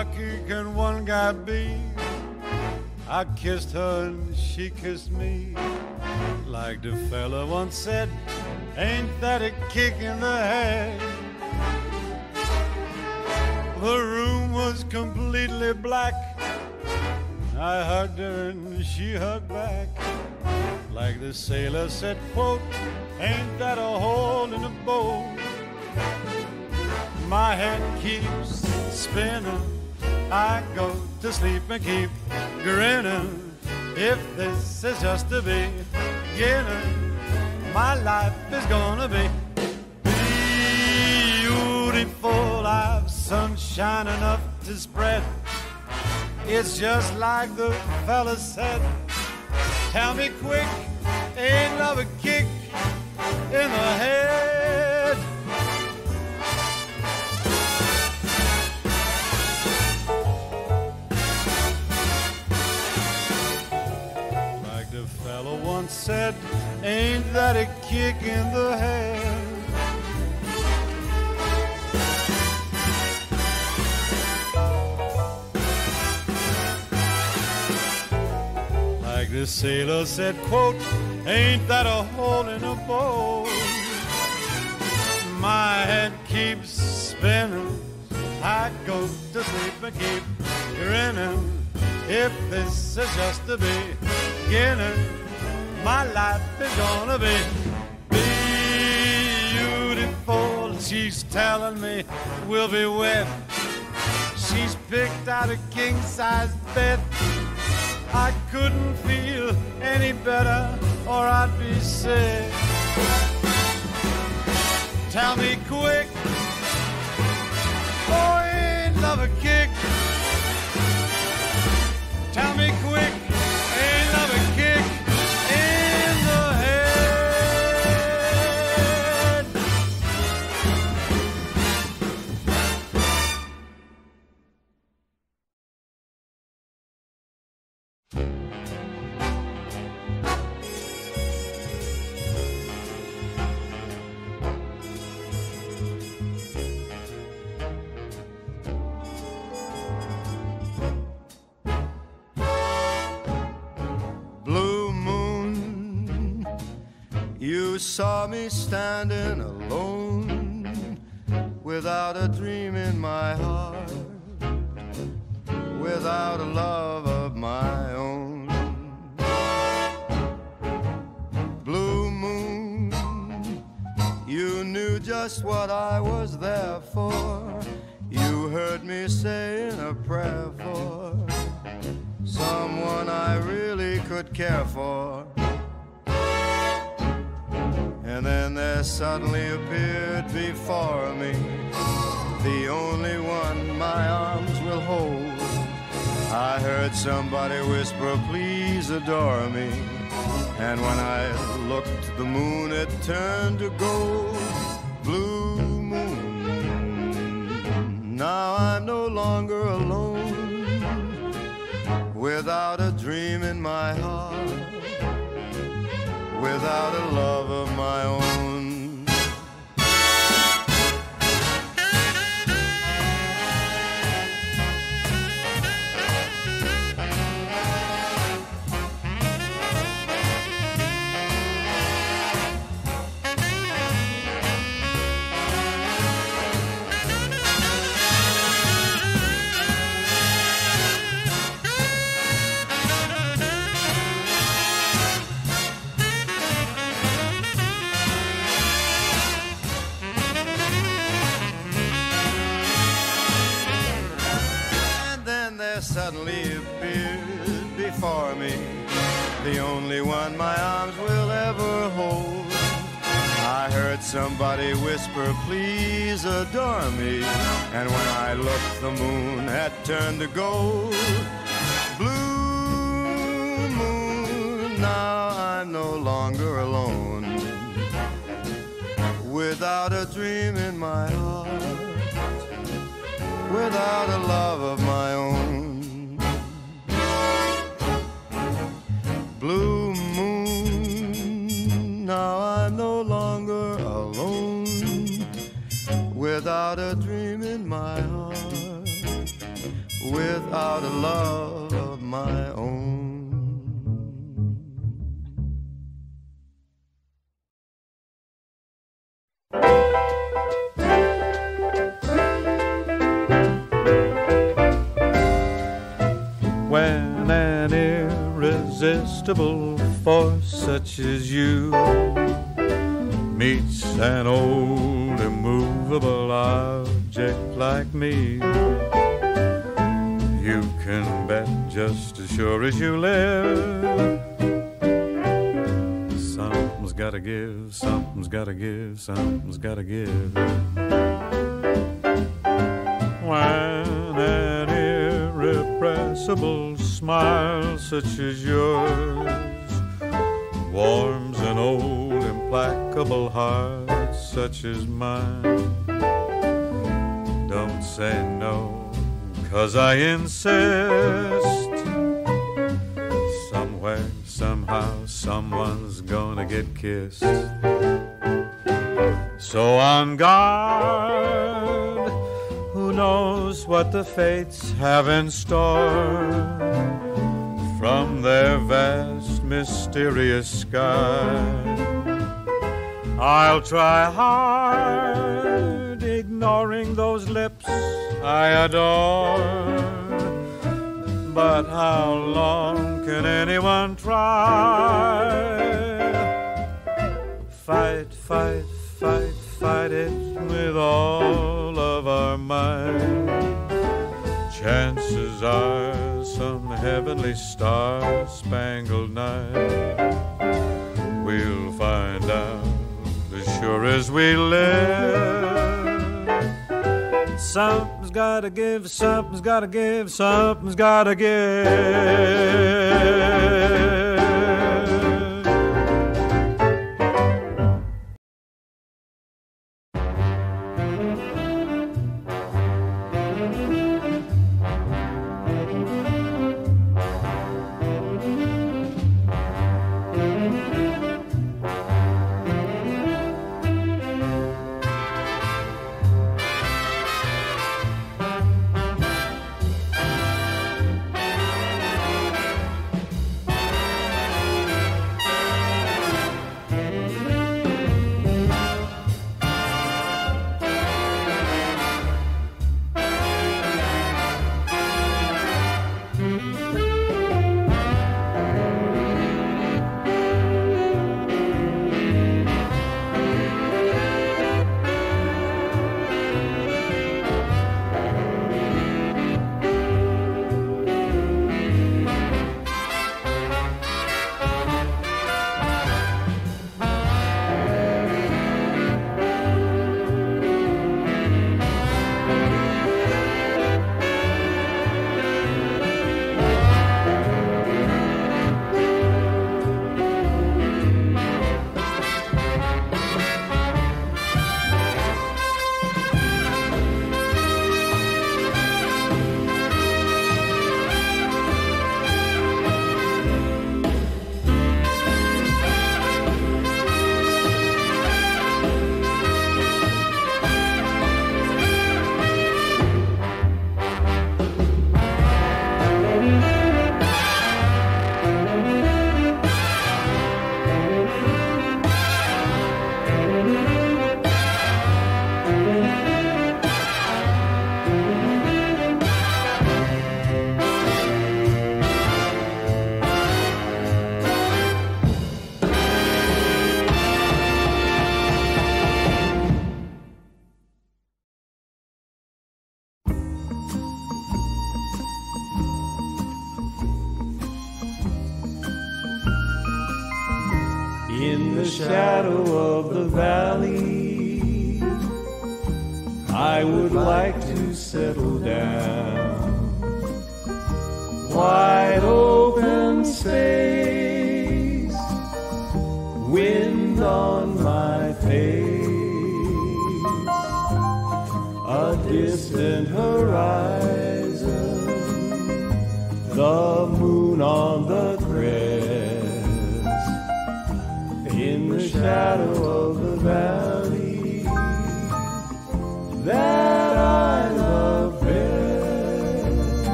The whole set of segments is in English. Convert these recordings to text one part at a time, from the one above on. lucky can one guy be? I kissed her and she kissed me. Like the fella once said, ain't that a kick in the head? The room was completely black. I hugged her and she hugged back. Like the sailor said, quote, ain't that a hole in the boat? My head keeps spinning. I go to sleep and keep grinning. If this is just the beginning, my life is gonna be beautiful. I've sunshine enough to spread. It's just like the fella said. Tell me quick, ain't love a kick in the head? Like the fella once said, ain't that a kick in the head? The sailor said, quote, ain't that a hole in a boat? My head keeps spinning. I go to sleep and keep grinning. If this is just the beginning, my life is gonna be beautiful. She's telling me we'll be wed. She's picked out a king-size bed. I couldn't feel any better, or I'd be sick. Tell me quick, oh, ain't love a kick? Tell me quick, ain't love a kick in the head? You saw me standing alone, without a dream in my heart, without a love of my own. Blue moon, you knew just what I was there for. You heard me saying a prayer for someone I really could care for. And then there suddenly appeared before me the only one my arms will hold. I heard somebody whisper, please adore me. And when I looked, the moon had turned to gold. Blue moon, now I'm no longer alone, without a dream in my heart, without a love of my own. Suddenly appeared before me the only one my arms will ever hold. I heard somebody whisper, please adore me. And when I looked, the moon had turned to gold. Blue moon, now I'm no longer alone, without a dream in my heart, without a love of my own. Blue moon, now I'm no longer alone, without a dream in my heart, love of my own. When an irresistible force such as you meets an old immovable object like me, you can bet just as sure as you live, something's gotta give, something's gotta give, something's gotta give. When an irrepressible smile such as yours warms an old implacable heart such as mine, don't say no, 'cause I insist. Somewhere, somehow, someone's gonna get kissed. So on guard, who knows what the fates have in store from their vast mysterious sky. I'll try hard ignoring those lips I adore, but how long can anyone try? Fight, fight, fight, fight it with all of our might. Chances are some heavenly star-spangled night, we'll find out as sure as we live. Something's gotta give, something's gotta give, something's gotta give.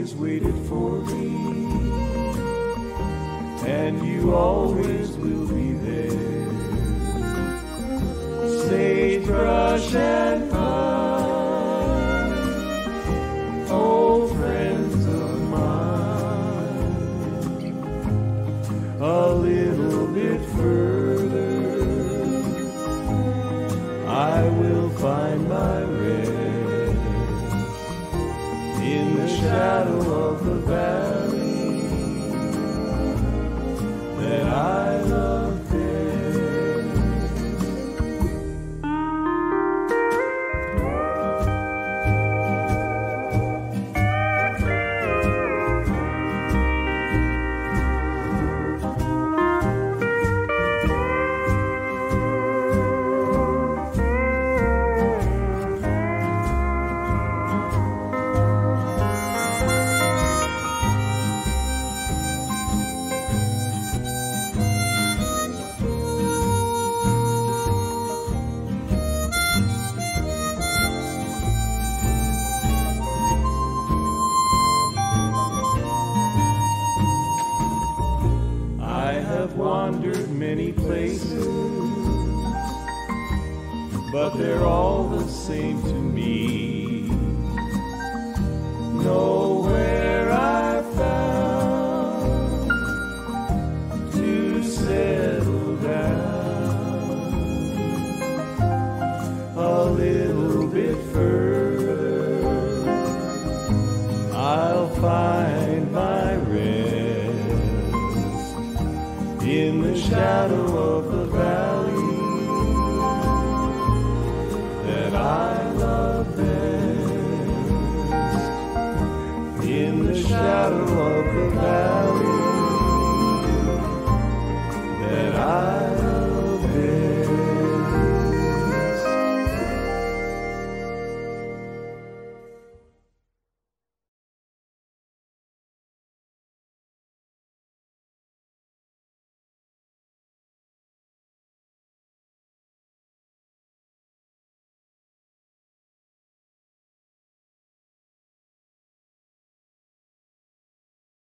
always waited for me, and you always will be there. Sagebrush and pine, old friends of mine, a little bit further, I will find my rest. In the shadow of the valley that I love many places, but they're all the same to me. Nowhere I found to settle down. A little bit further, I'll find my rest. In the shadow of the valley.